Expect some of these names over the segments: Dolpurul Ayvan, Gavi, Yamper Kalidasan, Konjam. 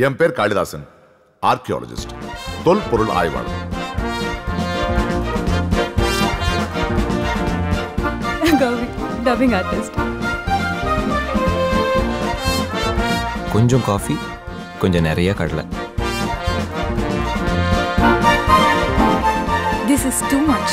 Yamper Kalidasan, archaeologist, Dolpurul Ayvan. Gavi, dubbing artist. Konjam coffee, konjam neriya kadala. This is too much.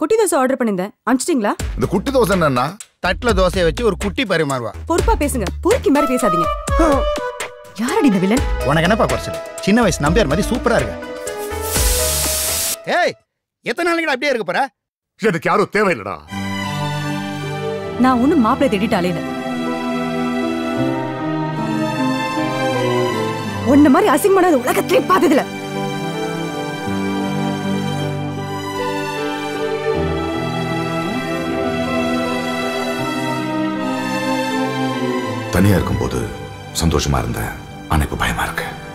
குட்டி dosa order பண்ணிருந்தேன். அனுப்பிச்சிட்டீங்களா? இந்த குட்டி தோசை என்னன்னா தட்டல தோசையை வச்சு ஒரு குட்டி பரிமாறுவா. பொறுப்பா பேசுங்க. பூரிக்கு மாதிரி பேசாதீங்க. யாரடி இந்த வில்லன்? உனக்கு என்னப்பா குறைச்சல்? சின்ன வயசு நம்பியார் மாதிரி சூப்பரா இருக்கு. ஏய், எத்தனை நாளைக்கு அப்படியே இருக்க போற? எனக்கு யாரும் தேவையில்லடா. நான் ஒன்னும் மாப்பிள்ளை தேடிட்டு அலையல. உன்ன மாதிரி அசிங்கமானது உலகத்திலே பார்த்ததில்ல. தனியா இருக்கும்போது சந்தோஷமா இருந்தேன். ஆனா இப்ப பயமா இருக்கு.